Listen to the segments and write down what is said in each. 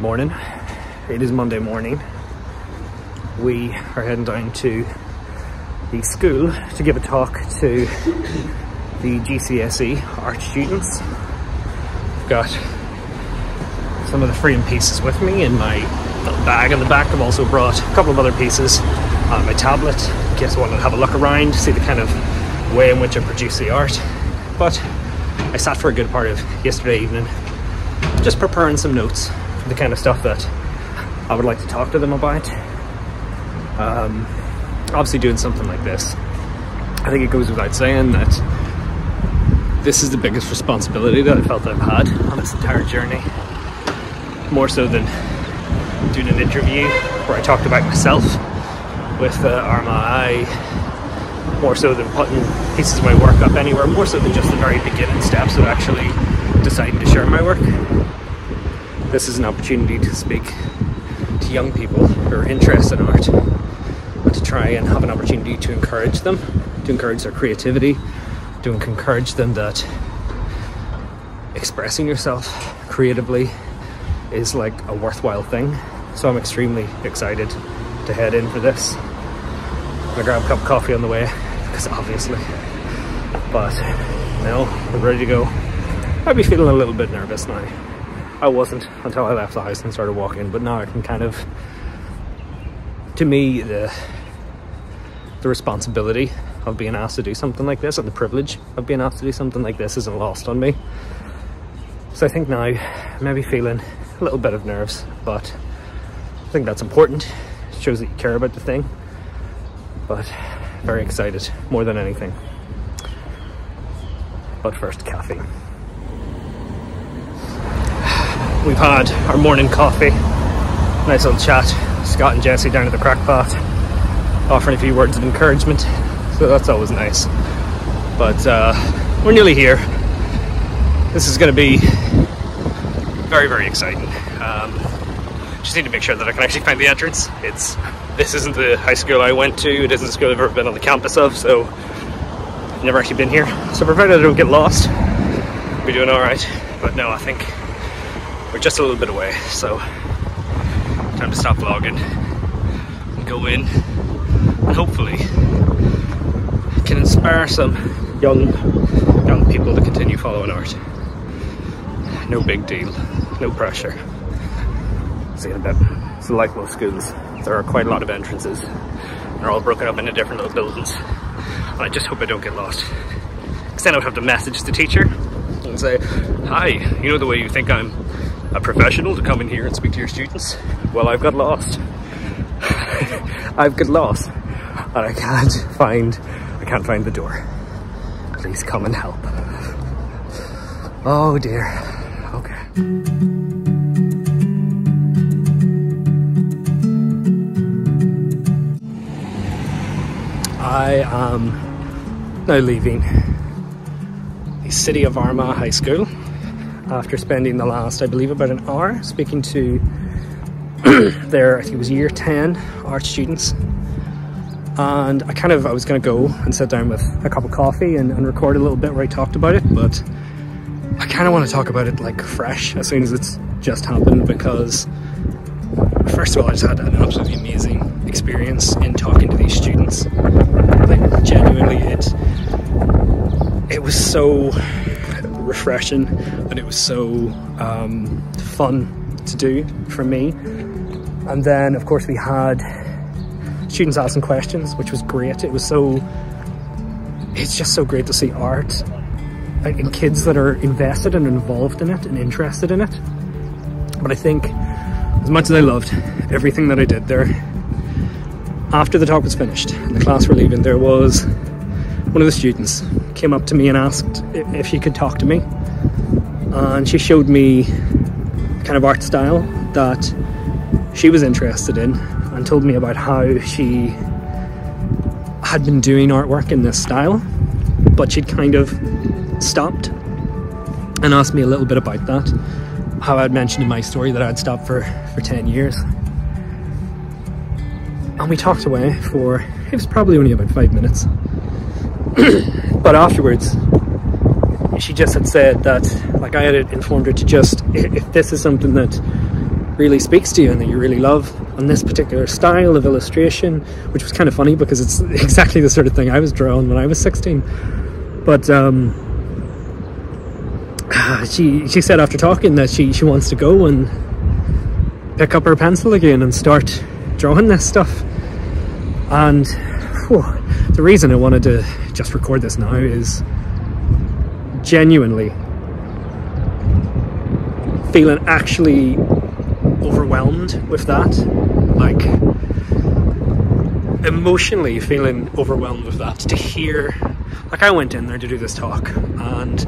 Morning. It is Monday morning. We are heading down to the school to give a talk to the GCSE art students. I've got some of the framed pieces with me in my little bag in the back. I've also brought a couple of other pieces on my tablet in case I want to have a look around, see the kind of way in which I produce the art. But I sat for a good part of yesterday evening just preparing some notes, the kind of stuff that I would like to talk to them about. Obviously doing something like this, I think it goes without saying that this is the biggest responsibility that I felt I've had on this entire journey, more so than doing an interview where I talked about myself with Armagh, more so than putting pieces of my work up anywhere, more so than just the very beginning steps of actually deciding to share my work. This is an opportunity to speak to young people who are interested in art and to try and have an opportunity to encourage them, to encourage their creativity, to encourage them that expressing yourself creatively is like a worthwhile thing. So I'm extremely excited to head in for this. I'm gonna grab a cup of coffee on the way, because obviously, but no, we're ready to go. I'd be feeling a little bit nervous now. I wasn't until I left the house and started walking, but now I can kind of, to me, the responsibility of being asked to do something like this and the privilege of being asked to do something like this isn't lost on me. So I think now I'm maybe feeling a little bit of nerves, but I think that's important. It shows that you care about the thing, but very excited more than anything. But first, caffeine. We've had our morning coffee, nice little chat, Scott and Jesse down at the Crackpot, offering a few words of encouragement, so that's always nice. But we're nearly here. This is going to be very, very exciting. Just need to make sure that I can actually find the entrance. This isn't the high school I went to, it isn't the school I've ever been on the campus of, so I've never actually been here. So provided I don't get lost, we're doing alright. But no, I think we're just a little bit away, so time to stop vlogging and go in and hopefully can inspire some young people to continue following art. No big deal, no pressure. See you in a bit. So like most schools, there are quite a lot of entrances. They're all broken up into different little buildings. And I just hope I don't get lost, because then I would have to message the teacher and say, hi, you know the way you think I'm a professional to come in here and speak to your students? Well, I've got lost. I've got lost and I can't find the door. Please come and help. Oh dear. Okay. I am now leaving the City of Armagh High School after spending the last, I believe, about an hour speaking to their, I think it was year 10 art students. And I was going to go and sit down with a cup of coffee and record a little bit where I talked about it, but I kind of want to talk about it like fresh as soon as it's just happened, because first of all, I just had an absolutely amazing experience in talking to these students. Like genuinely, it was so refreshing, and it was so fun to do for me. And then of course we had students asking questions, which was great. It's just so great to see art in kids that are invested and involved in it and interested in it. But I think as much as I loved everything that I did there, after the talk was finished and the class were leaving, there was one of the students came up to me and asked if she could talk to me, and she showed me kind of art style that she was interested in and told me about how she had been doing artwork in this style, but she'd kind of stopped, and asked me a little bit about that, how I'd mentioned in my story that I'd stopped for 10 years. And we talked away for, it was probably only about 5 minutes. But afterwards, she just had said that, like, I had informed her to just, if this is something that really speaks to you and that you really love, and this particular style of illustration, which was kind of funny because it's exactly the sort of thing I was drawing when I was 16. But she said after talking that she wants to go and pick up her pencil again and start drawing this stuff. And the reason I wanted to just record this now is genuinely feeling actually overwhelmed with that, like emotionally feeling overwhelmed with that. To hear, like, I went in there to do this talk and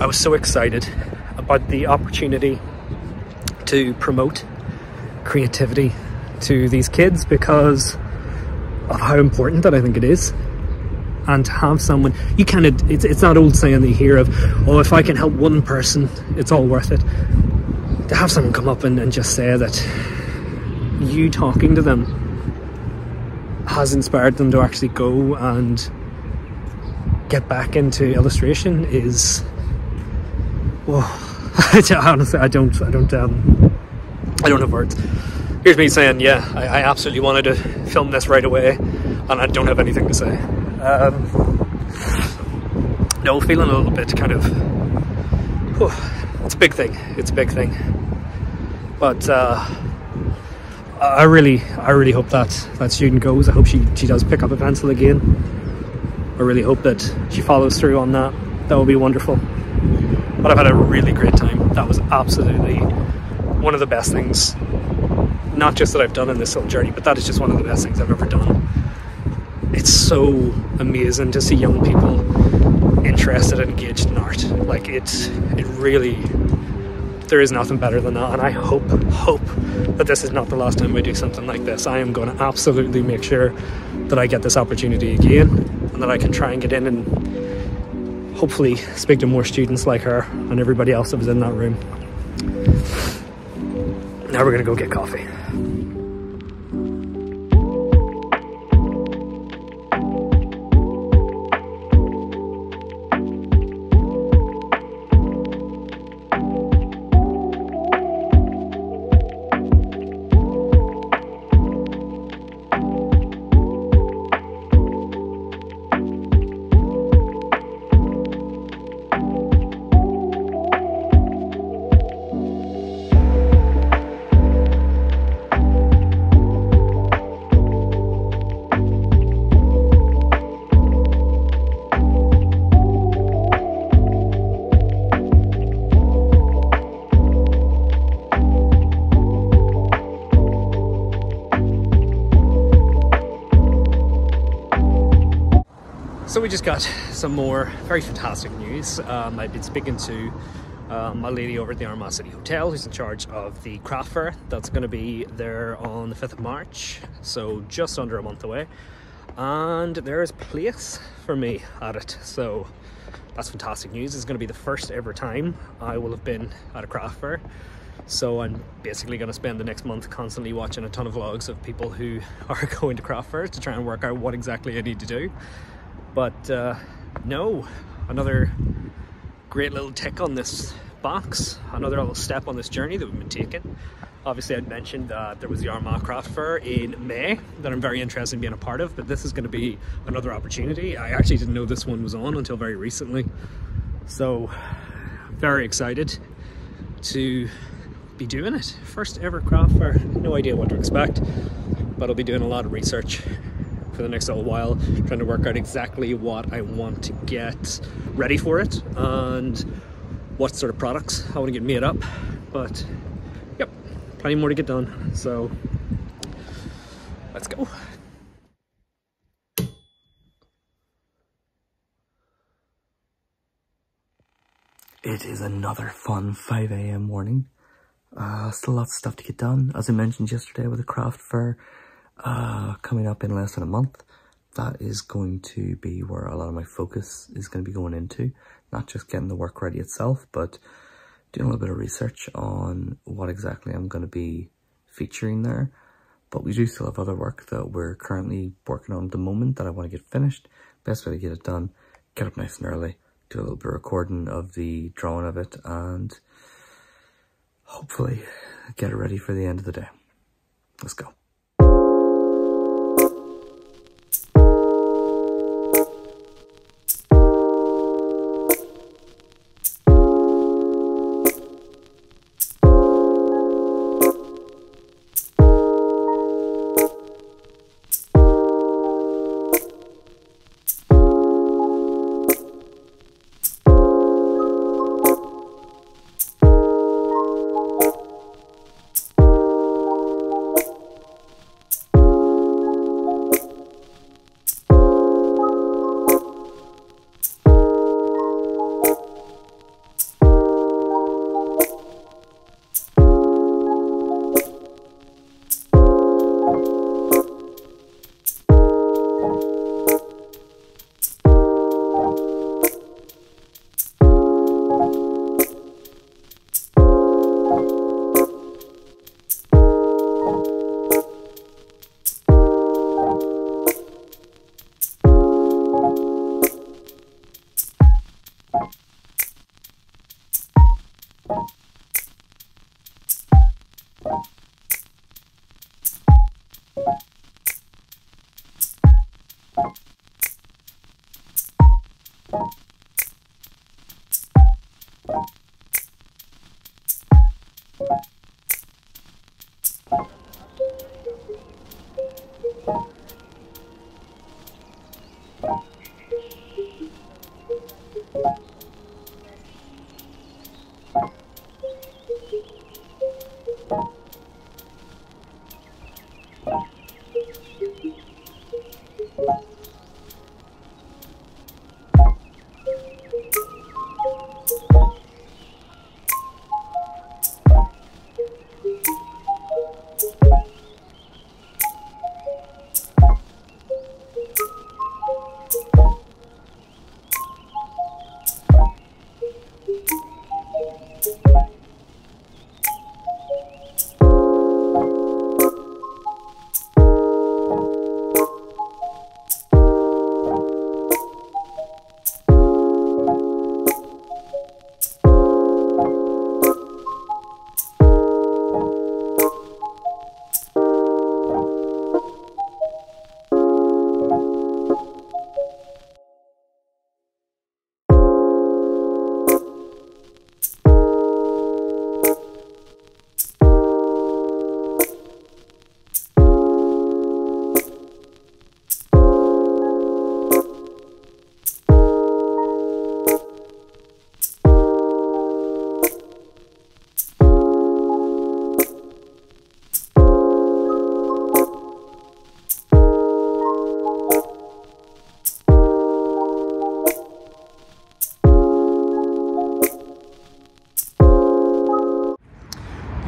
I was so excited about the opportunity to promote creativity to these kids because of how important that I think it is. And to have someone, you kind of, it's that old saying that you hear of, oh, if I can help one person, it's all worth it. To have someone come up and just say that you talking to them has inspired them to actually go and get back into illustration is, honestly, I don't have words. Here's me saying, yeah, I absolutely wanted to film this right away, and I don't have anything to say. No, feeling a little bit kind of, it's a big thing, but I really hope that that student goes. I hope she does pick up a pencil again. I really hope that she follows through on that. That would be wonderful. But I've had a really great time. That was absolutely one of the best things, not just that I've done in this little journey, but that is just one of the best things I've ever done. It's so amazing to see young people interested and engaged in art. Like, it really, there is nothing better than that. And I hope that this is not the last time I do something like this. I am going to absolutely make sure that I get this opportunity again, and that I can try and get in and hopefully speak to more students like her and everybody else that was in that room. Now we're going to go get coffee. So we just got some more very fantastic news. I've been speaking to a lady over at the Armagh City Hotel who's in charge of the craft fair that's going to be there on the 5th of March, so just under a month away. And there is place for me at it, so that's fantastic news. It's going to be the first ever time I will have been at a craft fair. So I'm basically going to spend the next month constantly watching a ton of vlogs of people who are going to craft fairs to try and work out what exactly I need to do. But no, another great little tick on this box, another little step on this journey that we've been taking. Obviously I'd mentioned that there was the Armagh Craft Fair in May that I'm very interested in being a part of, but this is going to be another opportunity. I actually didn't know this one was on until very recently. So very excited to be doing it. First ever craft fair, no idea what to expect, but I'll be doing a lot of research for the next little while, trying to work out exactly what I want to get ready for it and what sort of products I want to get made up. But yep, plenty more to get done, so let's go. It is another fun 5 a.m. morning. Still lots of stuff to get done, as I mentioned yesterday with the craft fair. Coming up in less than a month, that is going to be where a lot of my focus is going to be going into, not just getting the work ready itself, but doing a little bit of research on what exactly I'm going to be featuring there. But we do still have other work that we're currently working on at the moment that I want to get finished. Best way to get it done, get up nice and early, do a little bit of recording of the drawing of it, and hopefully get it ready for the end of the day. Let's go.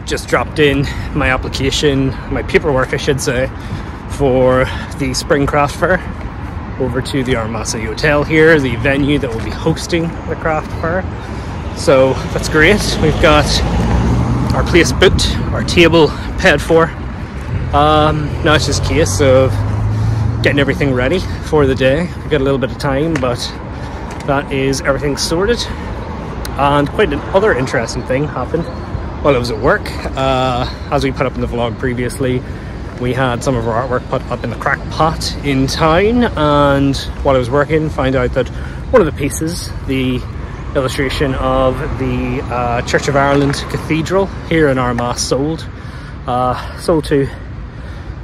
Just dropped in my application, my paperwork I should say, for the spring craft fair over to the Armagh City Hotel here, the venue that will be hosting the craft fair. So that's great. We've got our place booked, our table paid for. Now it's just a case of getting everything ready for the day. We've got a little bit of time, but that is everything sorted. And quite another interesting thing happened while I was at work. As we put up in the vlog previously, we had some of our artwork put up in the crack pot in town, and while I was working, found out that one of the pieces, the illustration of the Church of Ireland Cathedral here in Armagh, sold to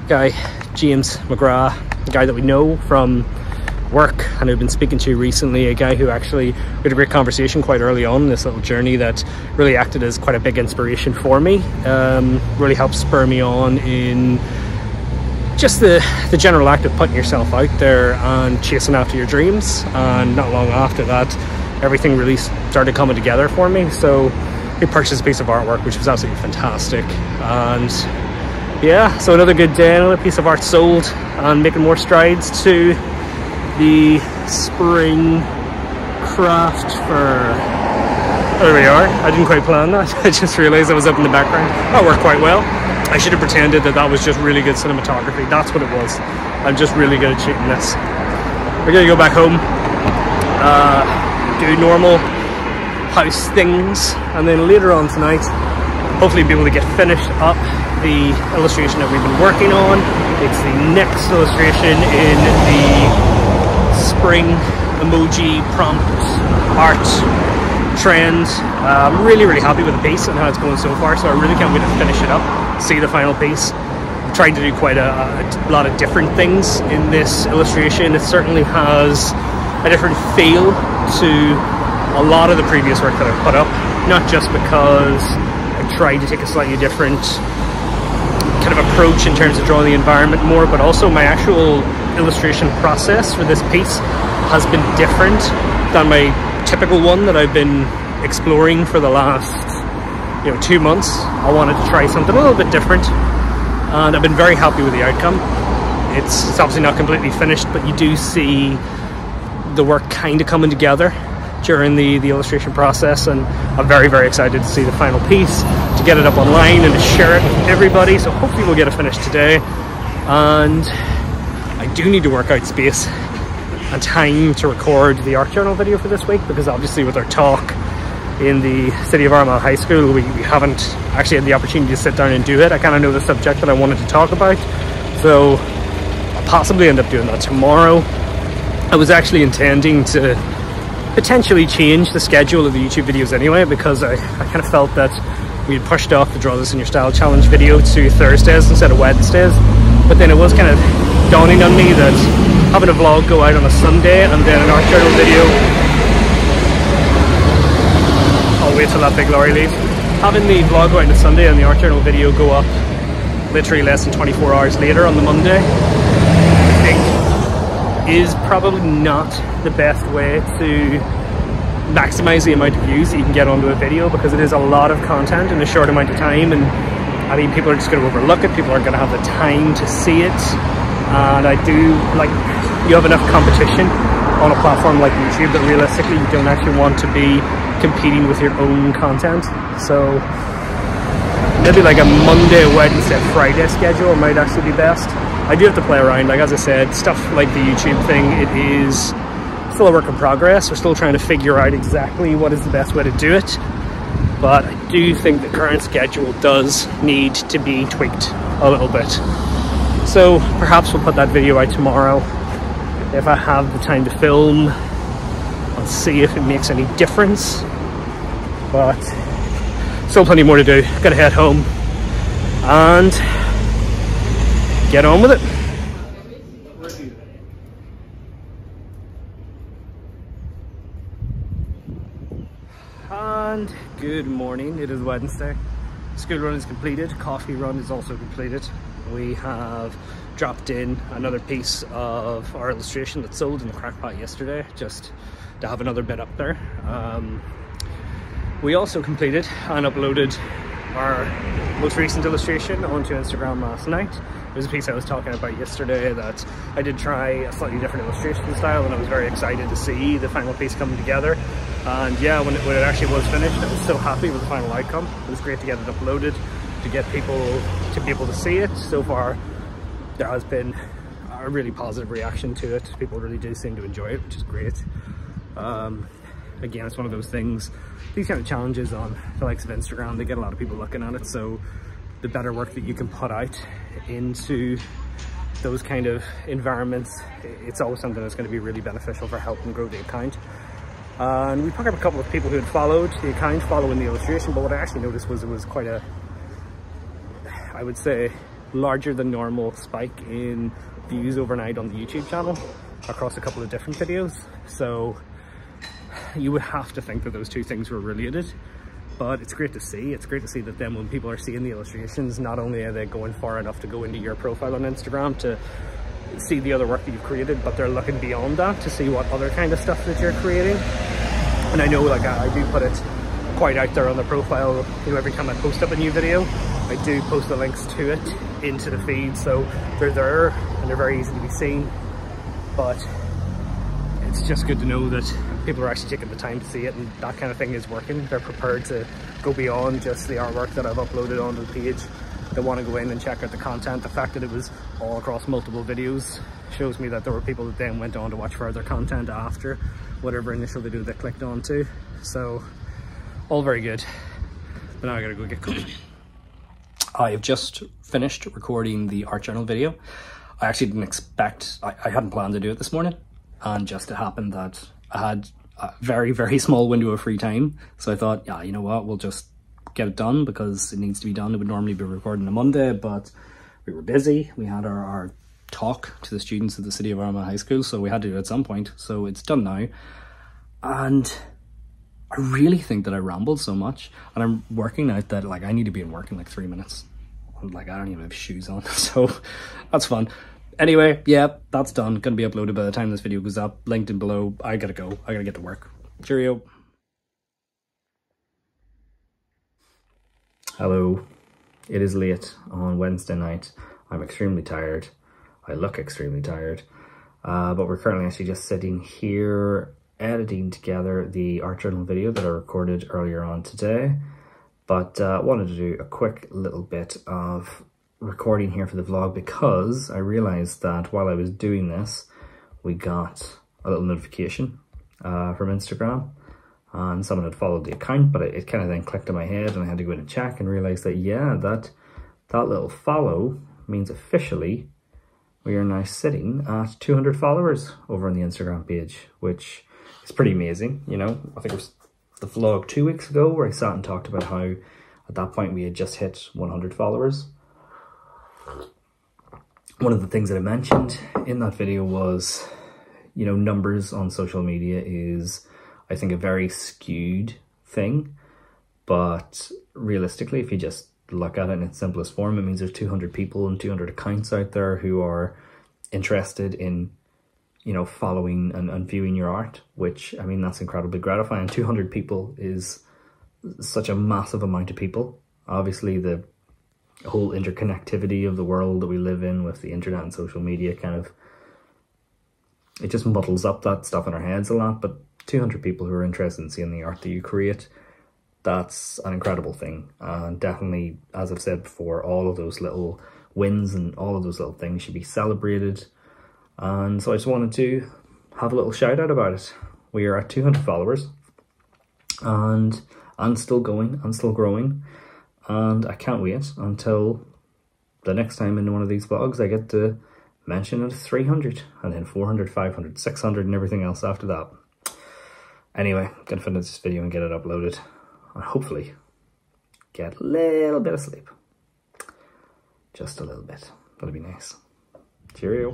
guy James McGrath, the guy that we know from work and who've been speaking to recently, a guy who actually had a great conversation quite early on in this little journey that really acted as quite a big inspiration for me. Really helped spur me on in just the general act of putting yourself out there and chasing after your dreams. And not long after that, everything really started coming together for me. So we purchased a piece of artwork which was absolutely fantastic, and yeah, so another good day, another piece of art sold, and making more strides to the spring craft fair. There we are. I didn't quite plan that. I just realized I was up in the background. That worked quite well. I should have pretended that that was just really good cinematography. That's what it was. I'm just really good at shooting this. We're gonna go back home, do normal house things, and then later on tonight hopefully be able to get finished up the illustration that we've been working on. It's the next illustration in the spring emoji prompts art trends. I'm really happy with the pace and how it's going so far, so I really can't wait to finish it up, see the final piece. I'm trying to do quite a lot of different things in this illustration. It certainly has a different feel to a lot of the previous work that I've put up, not just because I tried to take a slightly different kind of approach in terms of drawing the environment more, but also my actual illustration process for this piece has been different than my typical one that I've been exploring for the last 2 months. I wanted to try something a little bit different, and I've been very happy with the outcome. It's obviously not completely finished, but you do see the work kind of coming together during the illustration process, and I'm very excited to see the final piece, to get it up online and to share it with everybody. So hopefully we'll get it finished today, and I do need to work out space and time to record the art journal video for this week, because obviously with our talk in the City of Armagh High School we haven't actually had the opportunity to sit down and do it. I kind of know the subject that I wanted to talk about, so I'll possibly end up doing that tomorrow. I was actually intending to potentially change the schedule of the YouTube videos anyway, because I kind of felt that we had pushed off the Draw This In Your Style challenge video to Thursdays instead of Wednesdays, but then it was kind of dawning on me that having a vlog go out on a Sunday and then an art journal video, I'll wait till that big lorry leaves, having the vlog go out on a Sunday and the art journal video go up literally less than 24 hours later on the Monday, I think is probably not the best way to maximize the amount of views that you can get onto a video, because it is a lot of content in a short amount of time, and I mean people are just going to overlook it, people aren't going to have the time to see it, and I do like you have enough competition on a platform like YouTube that realistically you don't actually want to be competing with your own content. So maybe like a Monday, Wednesday, Friday schedule might actually be best. I do have to play around, like as I said, stuff like the YouTube thing, it is still a work in progress. We're still trying to figure out exactly what is the best way to do it, but I do think the current schedule does need to be tweaked a little bit. So perhaps we'll put that video out tomorrow if I have the time to film. I'll see if it makes any difference, but still plenty more to do. Gotta head home and get on with it. And good morning, it is Wednesday. School run is completed, coffee run is also completed. We have dropped in another piece of our illustration that sold in the crack pot yesterday, just to have another bit up there. We also completed and uploaded our most recent illustration onto Instagram last night. There's a piece I was talking about yesterday that I did try a slightly different illustration style, and I was very excited to see the final piece coming together. And yeah, when it actually was finished, I was so happy with the final outcome. It was great to get it uploaded, to get people to be able to see it. So far, there has been a really positive reaction to it. People really do seem to enjoy it, which is great. Again, it's one of those things, these kind of challenges on the likes of Instagram, they get a lot of people looking at it, so the better work that you can put out into those kind of environments, it's always something that's going to be really beneficial for helping grow the account. And we picked up a couple of people who had followed the account following the illustration, but what I actually noticed was it was quite a, I would say, larger than normal spike in views overnight on the YouTube channel across a couple of different videos. So you would have to think that those two things were related. But it's great to see. It's great to see that then when people are seeing the illustrations, not only are they going far enough to go into your profile on Instagram to see the other work that you've created, but they're looking beyond that to see what other kind of stuff that you're creating. And I know, like, I do put it quite out there on the profile. Every time I post up a new video, I do post the links to it into the feed, so they're there and they're very easy to be seen. But it's just good to know that people are actually taking the time to see it, and that kind of thing is working. They're prepared to go beyond just the artwork that I've uploaded onto the page. They want to go in and check out the content. The fact that it was all across multiple videos shows me that there were people that then went on to watch further content after whatever initial video they clicked on to. So all very good, but now I gotta go get coffee. I've just finished recording the art journal video. I actually didn't expect, I hadn't planned to do it this morning, and just it happened that I had a very, very small window of free time. So I thought, yeah, you know what, we'll just get it done because it needs to be done. It would normally be recording on Monday, but we were busy. We had our talk to the students at the City of Armagh High School, so we had to do it at some point. So it's done now. And I really think that I rambled so much, and I'm working out that like I need to be in work in like 3 minutes. And, like, I don't even have shoes on, so that's fun. Anyway, yeah, that's done. Gonna be uploaded by the time this video goes up. Linked in below. I gotta go. I gotta get to work. Cheerio. Hello. It is late on Wednesday night. I'm extremely tired. I look extremely tired. But we're currently actually just sitting here editing together the art journal video that I recorded earlier on today, but wanted to do a quick little bit of recording here for the vlog because I realized that while I was doing this, we got a little notification from Instagram, and someone had followed the account, but it kind of then clicked in my head and I had to go in and check and realize that, yeah, that little follow means officially we are now sitting at 200 followers over on the Instagram page, which it's pretty amazing, you know. I think it was the vlog 2 weeks ago where I sat and talked about how at that point we had just hit 100 followers. One of the things that I mentioned in that video was, you know, numbers on social media is, I think, a very skewed thing. But realistically, if you just look at it in its simplest form, it means there's 200 people and 200 accounts out there who are interested in, you know, following and viewing your art, which, I mean, that's incredibly gratifying. 200 people is such a massive amount of people. Obviously, the whole interconnectivity of the world that we live in with the internet and social media kind of, it just muddles up that stuff in our heads a lot, but 200 people who are interested in seeing the art that you create, that's an incredible thing. And definitely, as I've said before, all of those little wins and all of those little things should be celebrated. And so I just wanted to have a little shout out about it. We are at 200 followers and still going and still growing. And I can't wait until the next time in one of these vlogs I get to mention it 300 and then 400, 500, 600 and everything else after that. Anyway, I'm going to finish this video and get it uploaded and hopefully get a little bit of sleep. Just a little bit. That'll be nice. Cheerio.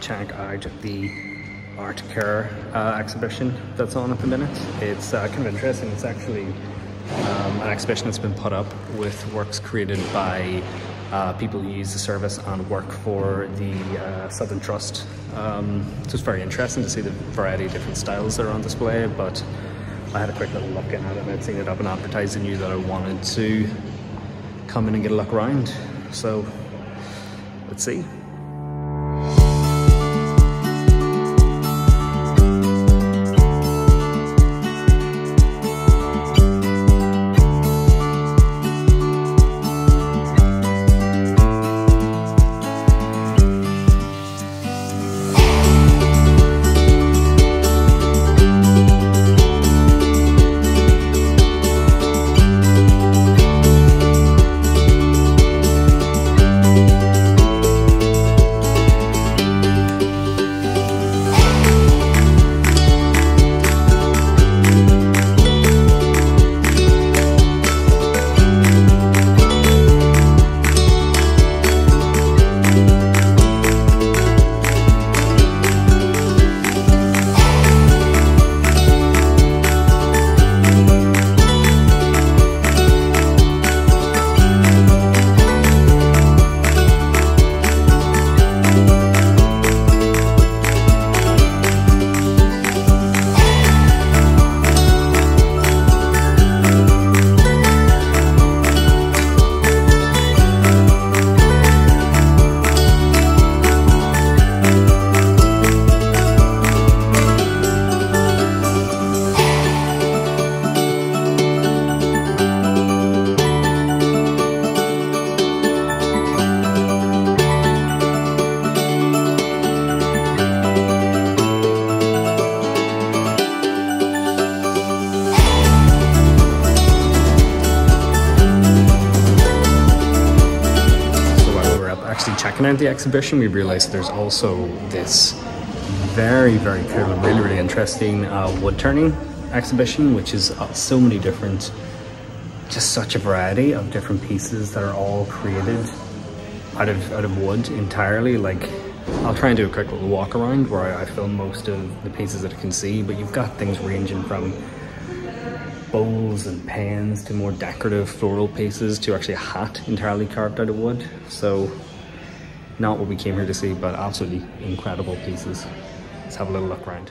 Check out the Art Care exhibition that's on at the minute. It's kind of interesting. It's actually an exhibition that's been put up with works created by people who use the service and work for the Southern Trust. So it's very interesting to see the variety of different styles that are on display, but I had a quick little look in at it and I'd seen it up in advertising, knew that I wanted to come in and get a look around. So Let's see. Checking out the exhibition, we realized there's also this very cool, really interesting wood turning exhibition, which is so many different, just such a variety of different pieces that are all created out of wood entirely. Like, I'll try and do a quick little walk around where I film most of the pieces that I can see, but you've got things ranging from bowls and pans to more decorative floral pieces to actually a hat entirely carved out of wood. So not what we came here to see, but absolutely incredible pieces. Let's have a little look around.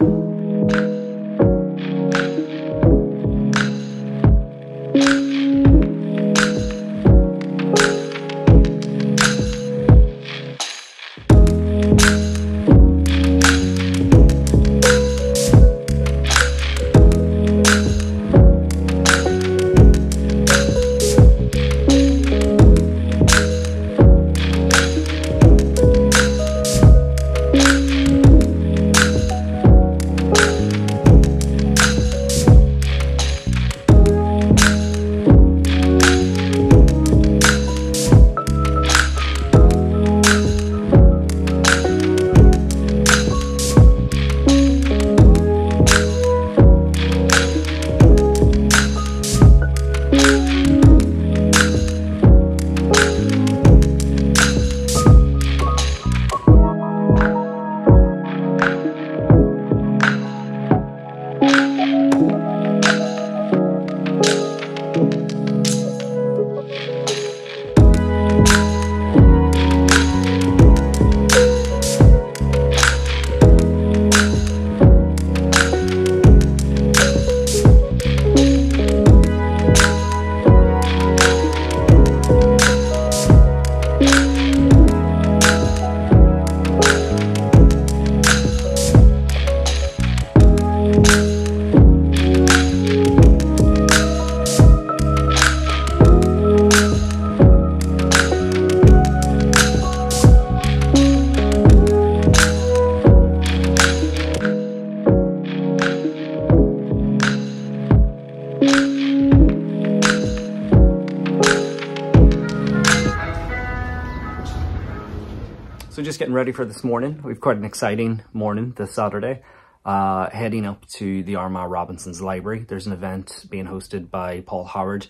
So just getting ready for this morning. We've quite an exciting morning this Saturday, heading up to the Armagh Robinson's Library. There's an event being hosted by Paul Howard,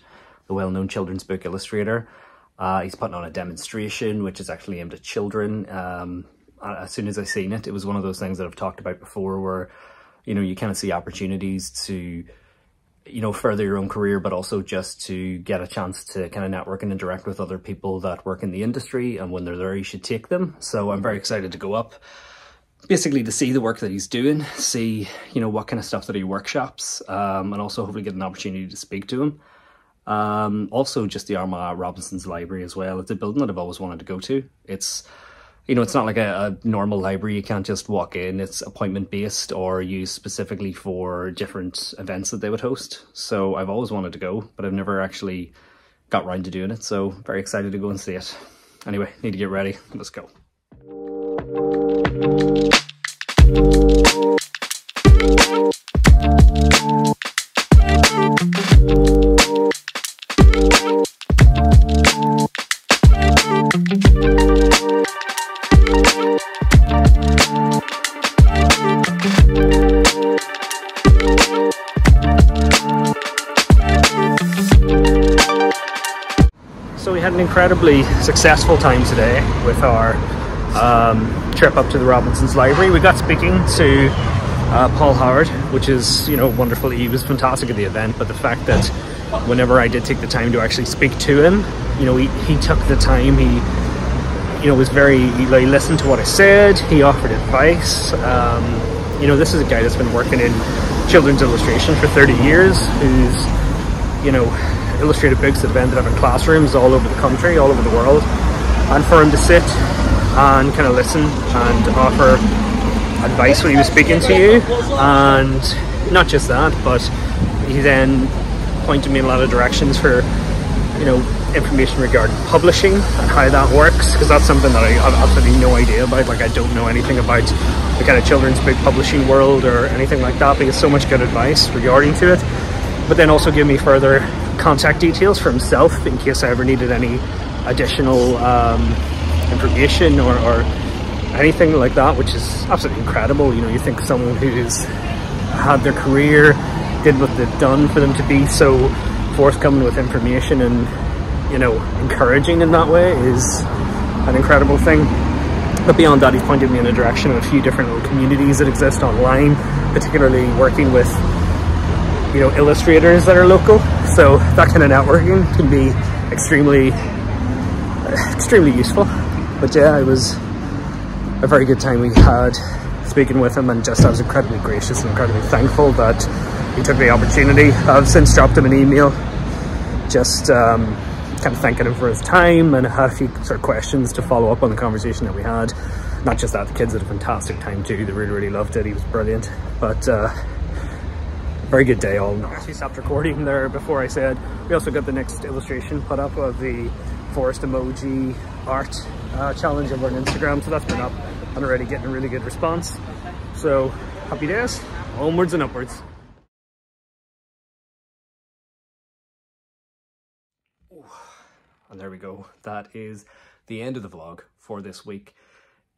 the well-known children's book illustrator. He's putting on a demonstration, which is actually aimed at children. As soon as I seen it, it was one of those things that I've talked about before where, you know, you kind of see opportunities to, you know, further your own career, but also just to get a chance to kind of network and interact with other people that work in the industry, and when they're there you should take them. So I'm very excited to go up basically to see the work that he's doing, see, you know, what kind of stuff that he workshops, and also hopefully get an opportunity to speak to him. Also just the Armagh Robinson's Library as well. It's a building that I've always wanted to go to. It's You know, it's not like a normal library. You can't just walk in. It's appointment based or used specifically for different events that they would host. So I've always wanted to go, but I've never actually got round to doing it. So very excited to go and see it. Anyway, need to get ready. Let's go. Incredibly successful time today with our trip up to the Robinson's Library. We got speaking to Paul Howard, which is, you know, wonderful. He was fantastic at the event, but the fact that whenever I did take the time to actually speak to him, you know, he took the time, he listened to what I said, he offered advice. You know, this is a guy that's been working in children's illustration for 30 years, who's, you know, illustrated books that have ended up in classrooms all over the country, all over the world, and for him to sit and kind of listen and offer advice when he was speaking to you, and not just that, but he then pointed me in a lot of directions for, you know, information regarding publishing and how that works, because that's something that I have absolutely no idea about. Like, I don't know anything about the kind of children's book publishing world or anything like that, but he has so much good advice regarding to it. But then also give me further contact details for himself in case I ever needed any additional information or anything like that, which is absolutely incredible. You know, you think someone who's had their career, did what they've done, for them to be so forthcoming with information and, you know, encouraging in that way is an incredible thing. But beyond that, he pointed me in the direction of a few different little communities that exist online, particularly working with, you know, illustrators that are local. So that kind of networking can be extremely useful. But yeah, it was a very good time we had speaking with him, and just I was incredibly gracious and incredibly thankful that he took the opportunity. I've since dropped him an email just kind of thanking him for his time, and I had a few sort of questions to follow up on the conversation that we had. Not just that, the kids had a fantastic time too. They really loved it. He was brilliant. But very good day all in all. I actually stopped recording there before I said. We also got the next illustration put up of the forest emoji art challenge over on Instagram. So that's been up and already getting a really good response. So happy days, onwards and upwards. Ooh, and there we go. That is the end of the vlog for this week.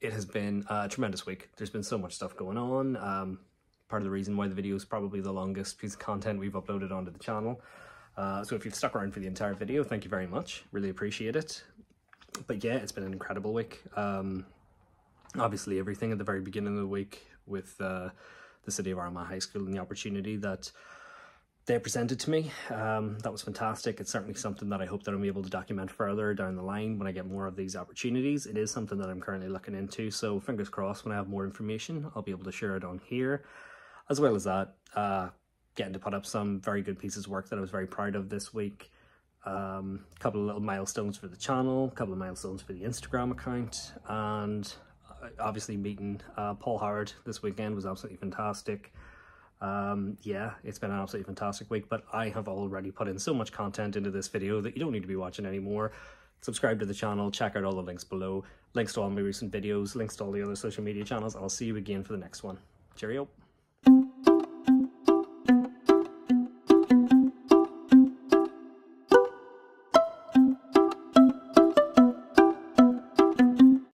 It has been a tremendous week. There's been so much stuff going on. Part of the reason why the video is probably the longest piece of content we've uploaded onto the channel. So if you've stuck around for the entire video, thank you very much. Really appreciate it. But yeah, it's been an incredible week. Obviously everything at the very beginning of the week with the City of Armagh High School and the opportunity that they presented to me, that was fantastic. It's certainly something that I hope that I'm able to document further down the line when I get more of these opportunities. It is something that I'm currently looking into. So fingers crossed when I have more information, I'll be able to share it on here. As well as that, getting to put up some very good pieces of work that I was very proud of this week. A couple of little milestones for the channel, a couple of milestones for the Instagram account, and obviously meeting Paul Howard this weekend was absolutely fantastic. Yeah, it's been an absolutely fantastic week, but I have already put in so much content into this video that you don't need to be watching anymore. Subscribe to the channel, check out all the links below, links to all my recent videos, links to all the other social media channels. I'll see you again for the next one. Cheerio.